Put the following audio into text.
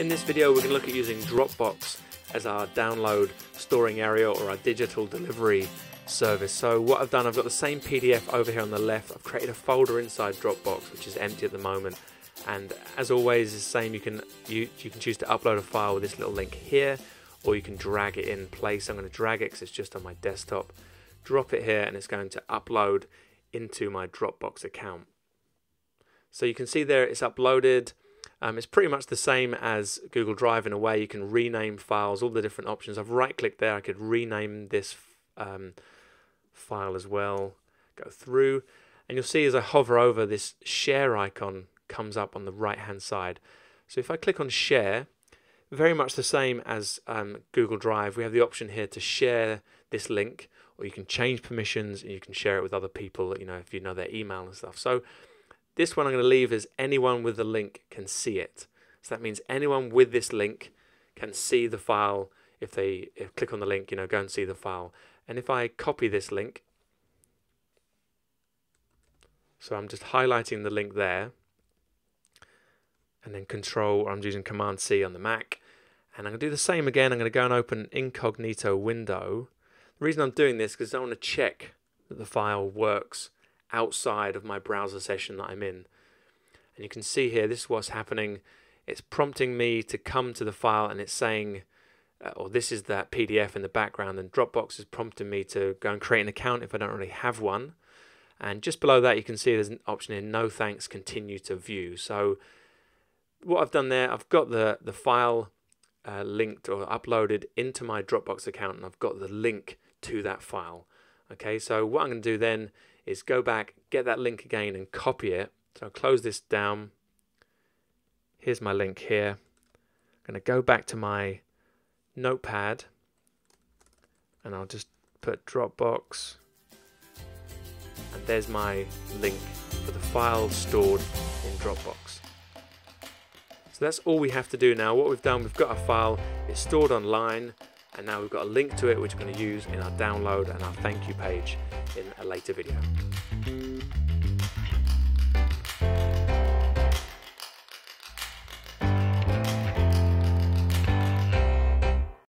In this video, we're going to look at using Dropbox as our download storing area or our digital delivery service. So what I've done, I've got the same PDF over here on the left. I've created a folder inside Dropbox, which is empty at the moment. And as always, the same, you can choose to upload a file with this little link here, or you can drag it in place. I'm going to drag it because it's just on my desktop. Drop it here, and it's going to upload into my Dropbox account. So you can see there it's uploaded. It's pretty much the same as Google Drive in a way. You can rename files, all the different options. I've right-clicked there. I could rename this file as well. Go through, and you'll see as I hover over, this share icon comes up on the right-hand side. So if I click on share, very much the same as Google Drive, we have the option here to share this link, or you can change permissions and you can share it with other people, if you know their email and stuff. So this one I'm going to leave as anyone with the link can see it. So that means anyone with this link can see the file. If they click on the link, go and see the file. And if I copy this link, so I'm just highlighting the link there, and then Control, or I'm using Command C on the Mac. And I'm going to do the same again. I'm going to go and open incognito window. The reason I'm doing this is because I want to check that the file works outside of my browser session that I'm in. And you can see here, this is what's happening. It's prompting me to come to the file, and it's saying, or this is that PDF in the background, and Dropbox is prompting me to go and create an account if I don't already have one. And just below that, you can see there's an option here, no thanks, continue to view. So what I've done there, I've got the file linked or uploaded into my Dropbox account, and I've got the link to that file. Okay, so what I'm going to do then is go back, get that link again, and copy it. So I'll close this down. Here's my link here. I'm going to go back to my notepad, and I'll just put Dropbox, and there's my link for the file stored in Dropbox. So that's all we have to do now. What we've done, we've got our file, it's stored online, and now we've got a link to it which we're going to use in our download and our thank you page in a later video.